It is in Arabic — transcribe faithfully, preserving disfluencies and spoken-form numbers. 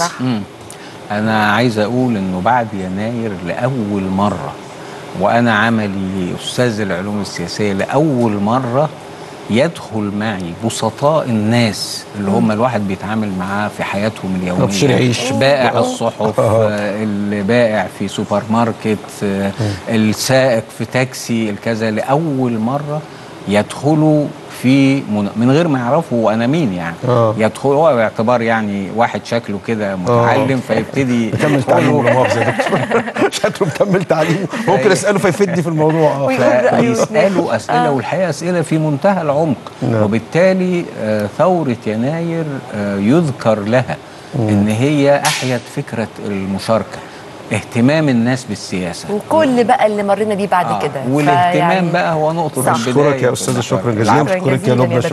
صح. مم. أنا عايز أقول إنه بعد يناير لأول مرة وأنا عملي أستاذ العلوم السياسية لأول مرة يدخل معي بسطاء الناس اللي هم الواحد بيتعامل معاه في حياتهم اليومية، بائع الصحف، البائع في سوبر ماركت، السائق في تاكسي، الكذا. لأول مرة يدخلوا في من, من غير ما يعرفوا انا مين يعني. أوه. يدخل هو باعتبار يعني واحد شكله كده متعلم. أوه. فيبتدي يكمل تعليمه شكله مكمل تعليمه ممكن اساله فيفيدني في الموضوع. يسالوا اسئله والحقيقه اسئله في منتهى العمق. أوه. وبالتالي ثوره يناير يذكر لها ان هي احيت فكره المشاركه، اهتمام الناس بالسياسه وكل بقى اللي مرينا بيه بعد آه. كده والاهتمام يعني بقى هو نقطه. اشكرك يا استاذه، شكرا جزيلا. اشكرك يا لبنى.